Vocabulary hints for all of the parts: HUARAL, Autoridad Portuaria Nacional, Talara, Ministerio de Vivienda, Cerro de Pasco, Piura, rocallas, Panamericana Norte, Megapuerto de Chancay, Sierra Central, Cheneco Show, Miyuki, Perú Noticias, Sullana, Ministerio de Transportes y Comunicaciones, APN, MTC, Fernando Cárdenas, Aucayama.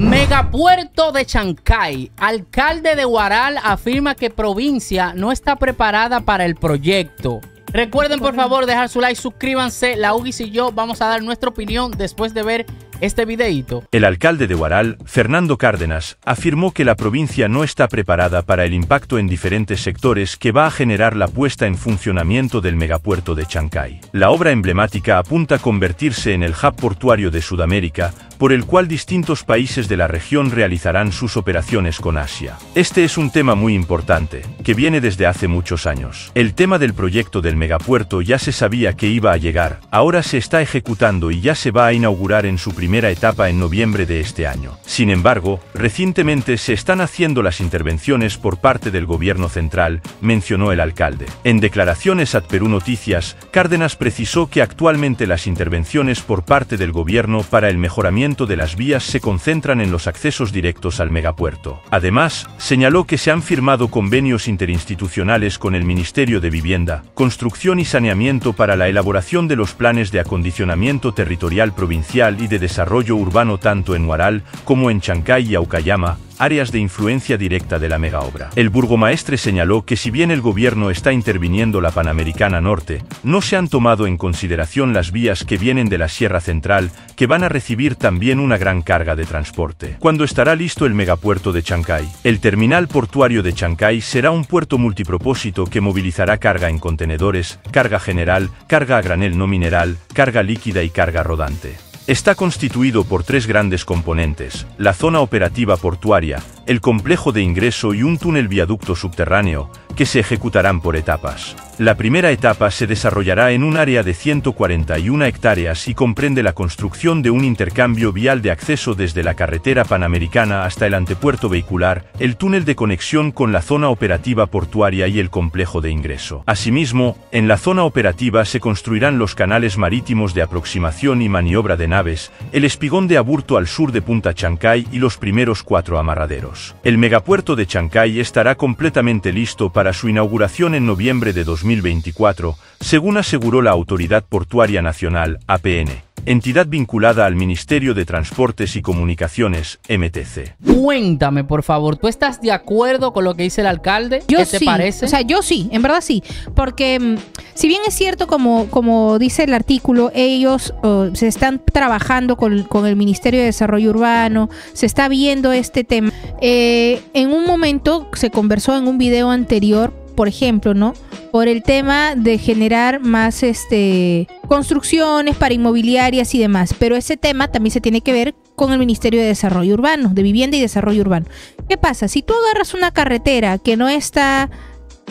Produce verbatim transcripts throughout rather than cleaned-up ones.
Megapuerto de Chancay. Alcalde de Huaral afirma que provincia no está preparada para el proyecto. Recuerden, por favor, dejar su like, suscríbanse. La U G I S y yo vamos a dar nuestra opinión después de ver este videíto. El alcalde de Huaral, Fernando Cárdenas, afirmó que la provincia no está preparada para el impacto en diferentes sectores que va a generar la puesta en funcionamiento del megapuerto de Chancay. La obra emblemática apunta a convertirse en el hub portuario de Sudamérica, por el cual distintos países de la región realizarán sus operaciones con Asia. Este es un tema muy importante, que viene desde hace muchos años. El tema del proyecto del megapuerto ya se sabía que iba a llegar, ahora se está ejecutando y ya se va a inaugurar en su primer primera etapa en noviembre de este año. Sin embargo, recientemente se están haciendo las intervenciones por parte del gobierno central, mencionó el alcalde. En declaraciones a Perú Noticias, Cárdenas precisó que actualmente las intervenciones por parte del gobierno para el mejoramiento de las vías se concentran en los accesos directos al megapuerto. Además, señaló que se han firmado convenios interinstitucionales con el Ministerio de Vivienda, Construcción y Saneamiento para la elaboración de los planes de acondicionamiento territorial provincial y de desarrollo desarrollo urbano tanto en Huaral como en Chancay y Aucayama, áreas de influencia directa de la megaobra. El burgomaestre señaló que si bien el gobierno está interviniendo la Panamericana Norte, no se han tomado en consideración las vías que vienen de la Sierra Central, que van a recibir también una gran carga de transporte. ¿Cuándo estará listo el megapuerto de Chancay? El terminal portuario de Chancay será un puerto multipropósito que movilizará carga en contenedores, carga general, carga a granel no mineral, carga líquida y carga rodante. Está constituido por tres grandes componentes: la zona operativa portuaria, el complejo de ingreso y un túnel viaducto subterráneo, que se ejecutarán por etapas. La primera etapa se desarrollará en un área de ciento cuarenta y una hectáreas y comprende la construcción de un intercambio vial de acceso desde la carretera panamericana hasta el antepuerto vehicular, el túnel de conexión con la zona operativa portuaria y el complejo de ingreso. Asimismo, en la zona operativa se construirán los canales marítimos de aproximación y maniobra de naves, el espigón de aburto al sur de Punta Chancay y los primeros cuatro amarraderos. El megapuerto de Chancay estará completamente listo para su inauguración en noviembre de dos mil veinticuatro, según aseguró la Autoridad Portuaria Nacional, A P N, entidad vinculada al Ministerio de Transportes y Comunicaciones, M T C. Cuéntame, por favor, ¿tú estás de acuerdo con lo que dice el alcalde? Yo ¿Qué sí. te parece? O sea, yo sí, en verdad sí, porque si bien es cierto, como, como dice el artículo, ellos uh, se están trabajando con, con el Ministerio de Desarrollo Urbano, se está viendo este tema. Eh, en un momento se conversó en un video anterior, por ejemplo, ¿no?, por el tema de generar más este construcciones para inmobiliarias y demás, pero ese tema también se tiene que ver con el Ministerio de Desarrollo Urbano, de Vivienda y Desarrollo Urbano. ¿Qué pasa? Si tú agarras una carretera que no está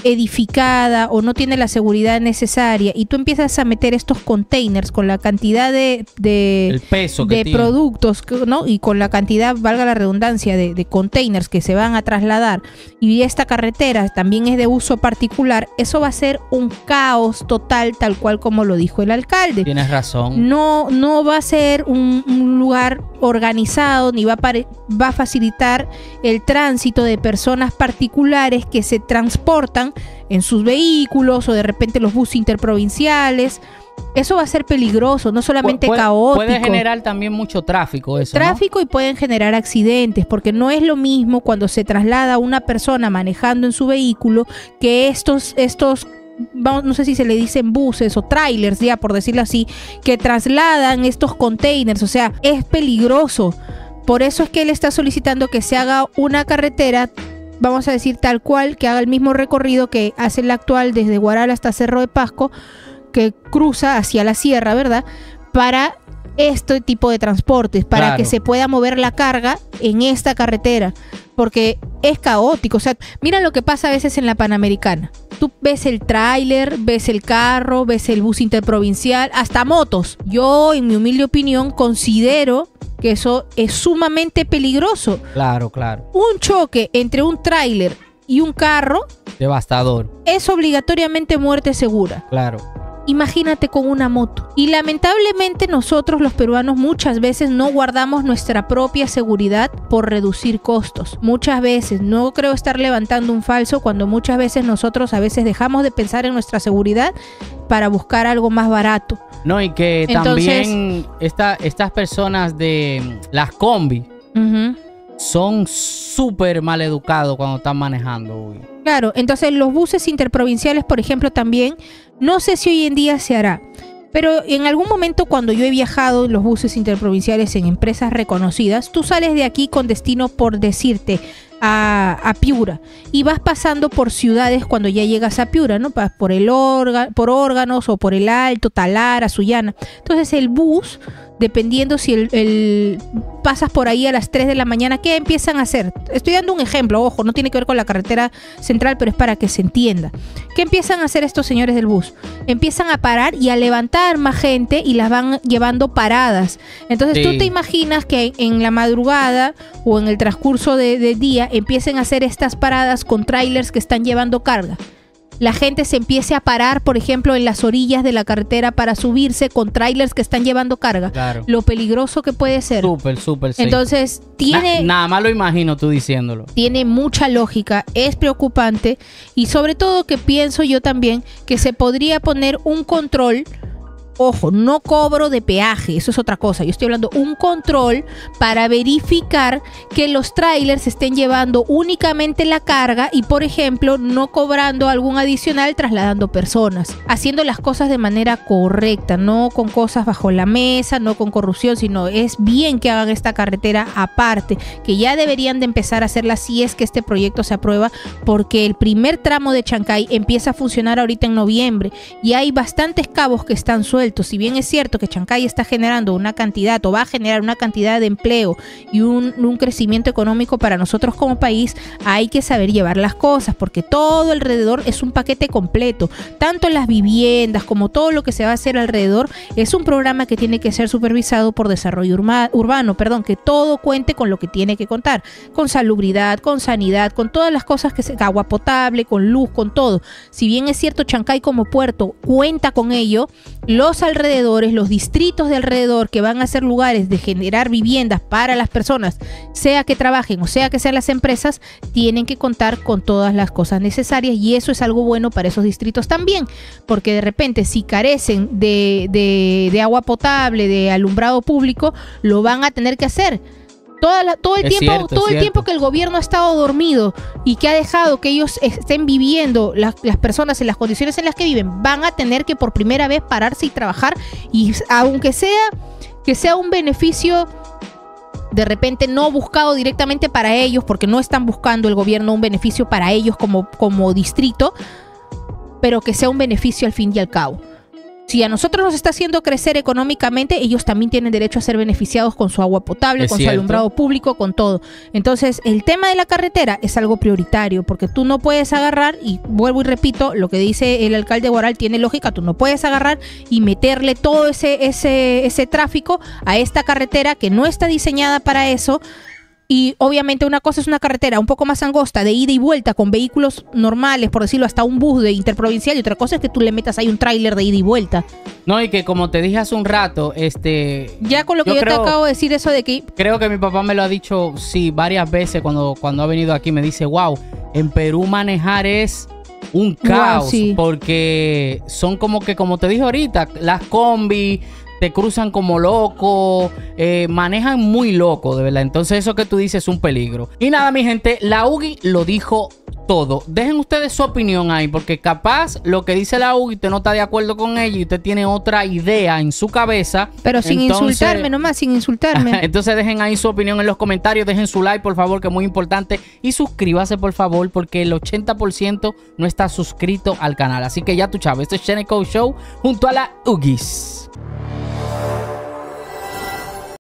edificada o no tiene la seguridad necesaria y tú empiezas a meter estos containers con la cantidad de, de, el peso que de tiene. productos, ¿no?, y con la cantidad, valga la redundancia, de, de containers que se van a trasladar, y esta carretera también es de uso particular, eso va a ser un caos total, tal cual como lo dijo el alcalde. Tienes razón. No, no va a ser un, un lugar organizado, ni va a, va a facilitar el tránsito de personas particulares que se transportan en sus vehículos o de repente los buses interprovinciales. Eso va a ser peligroso, no solamente Pu puede, caótico. Puede generar también mucho tráfico eso, Tráfico ¿no? y pueden generar accidentes, porque no es lo mismo cuando se traslada una persona manejando en su vehículo que estos, estos no sé si se le dicen buses o trailers, ya por decirlo así, que trasladan estos containers. O sea, es peligroso. Por eso es que él está solicitando que se haga una carretera, vamos a decir tal cual, que haga el mismo recorrido que hace el actual desde Huaral hasta Cerro de Pasco, que cruza hacia la sierra, ¿verdad?, para este tipo de transportes, para claro. que se pueda mover la carga en esta carretera, porque es caótico. O sea, mira lo que pasa a veces en la Panamericana. Tú ves el tráiler, ves el carro, ves el bus interprovincial, hasta motos. Yo, en mi humilde opinión, considero que eso es sumamente peligroso. Claro, claro. Un choque entre un tráiler y un carro... devastador. Es obligatoriamente muerte segura. Claro. Imagínate con una moto. Y lamentablemente nosotros los peruanos muchas veces no guardamos nuestra propia seguridad por reducir costos. Muchas veces, no creo estar levantando un falso cuando muchas veces nosotros a veces dejamos de pensar en nuestra seguridad para buscar algo más barato. No, y que Entonces, también esta, estas personas de las combi, Uh-huh. Son súper mal educados cuando están manejando, güey. Claro, entonces los buses interprovinciales, por ejemplo, también, no sé si hoy en día se hará, pero en algún momento cuando yo he viajado en los buses interprovinciales en empresas reconocidas, tú sales de aquí con destino, por decirte, a, a Piura, y vas pasando por ciudades cuando ya llegas a Piura, ¿no? Por el órgano, por Órganos, o por el Alto, Talara, Sullana. Entonces el bus, dependiendo si el, el pasas por ahí a las tres de la mañana, ¿qué empiezan a hacer? Estoy dando un ejemplo, ojo, no tiene que ver con la carretera central, pero es para que se entienda. ¿Qué empiezan a hacer estos señores del bus? Empiezan a parar y a levantar más gente y las van llevando paradas. Entonces sí. Tú te imaginas que en la madrugada o en el transcurso de, de día empiecen a hacer estas paradas con trailers que están llevando carga. La gente se empiece a parar, por ejemplo, en las orillas de la carretera para subirse con trailers que están llevando carga. Claro. Lo peligroso que puede ser. Súper, súper. Sí. Entonces, tiene... Na, nada más lo imagino tú diciéndolo. Tiene mucha lógica, es preocupante y sobre todo que pienso yo también que se podría poner un control... Ojo, no cobro de peaje, eso es otra cosa. Yo estoy hablando un control para verificar que los trailers estén llevando únicamente la carga y, por ejemplo, no cobrando algún adicional trasladando personas. Haciendo las cosas de manera correcta, no con cosas bajo la mesa, no con corrupción, sino es bien que hagan esta carretera aparte, que ya deberían de empezar a hacerla si es que este proyecto se aprueba, porque el primer tramo de Chancay empieza a funcionar ahorita en noviembre y hay bastantes cabos que están sueltos. Si bien es cierto que Chancay está generando una cantidad o va a generar una cantidad de empleo y un, un crecimiento económico para nosotros como país, hay que saber llevar las cosas porque todo alrededor es un paquete completo. Tanto las viviendas como todo lo que se va a hacer alrededor es un programa que tiene que ser supervisado por desarrollo urma, urbano, perdón, que todo cuente con lo que tiene que contar, con salubridad, con sanidad, con todas las cosas que se... agua potable, con luz, con todo. Si bien es cierto, Chancay como puerto cuenta con ello, los alrededores, los distritos de alrededor que van a ser lugares de generar viviendas para las personas, sea que trabajen o sea que sean las empresas, tienen que contar con todas las cosas necesarias y eso es algo bueno para esos distritos también, porque de repente si carecen de, de, de agua potable, de alumbrado público, lo van a tener que hacer. Toda la, todo el es tiempo, cierto, todo el tiempo que el gobierno ha estado dormido y que ha dejado que ellos estén viviendo, las, las personas en las condiciones en las que viven, van a tener que por primera vez pararse y trabajar, y aunque sea que sea un beneficio de repente no buscado directamente para ellos, porque no están buscando el gobierno un beneficio para ellos como, como distrito, pero que sea un beneficio al fin y al cabo. Si a nosotros nos está haciendo crecer económicamente, ellos también tienen derecho a ser beneficiados con su agua potable, con su alumbrado público, con todo. Entonces, el tema de la carretera es algo prioritario, porque tú no puedes agarrar, y vuelvo y repito, lo que dice el alcalde de Huaral tiene lógica, tú no puedes agarrar y meterle todo ese, ese, ese tráfico a esta carretera que no está diseñada para eso. Y obviamente una cosa es una carretera un poco más angosta de ida y vuelta con vehículos normales, por decirlo, hasta un bus de interprovincial, y otra cosa es que tú le metas ahí un tráiler de ida y vuelta. No, y que como te dije hace un rato, este... Ya con lo que yo, yo creo, te acabo de decir eso de que... Creo que mi papá me lo ha dicho, sí, varias veces cuando, cuando ha venido aquí, me dice, wow, en Perú manejar es un caos, wow, sí. Porque son como que, como te dije ahorita, las combis... te cruzan como loco, eh, manejan muy loco, de verdad. Entonces eso que tú dices es un peligro. Y nada, mi gente, la U G I lo dijo todo. Dejen ustedes su opinión ahí, porque capaz lo que dice la U G I usted no está de acuerdo con ella y usted tiene otra idea en su cabeza. Pero sin entonces, insultarme nomás, sin insultarme. Entonces dejen ahí su opinión en los comentarios, dejen su like, por favor, que es muy importante. Y suscríbase, por favor, porque el ochenta por ciento no está suscrito al canal. Así que ya tú, chavo, este es Cheneco Show junto a la U G I.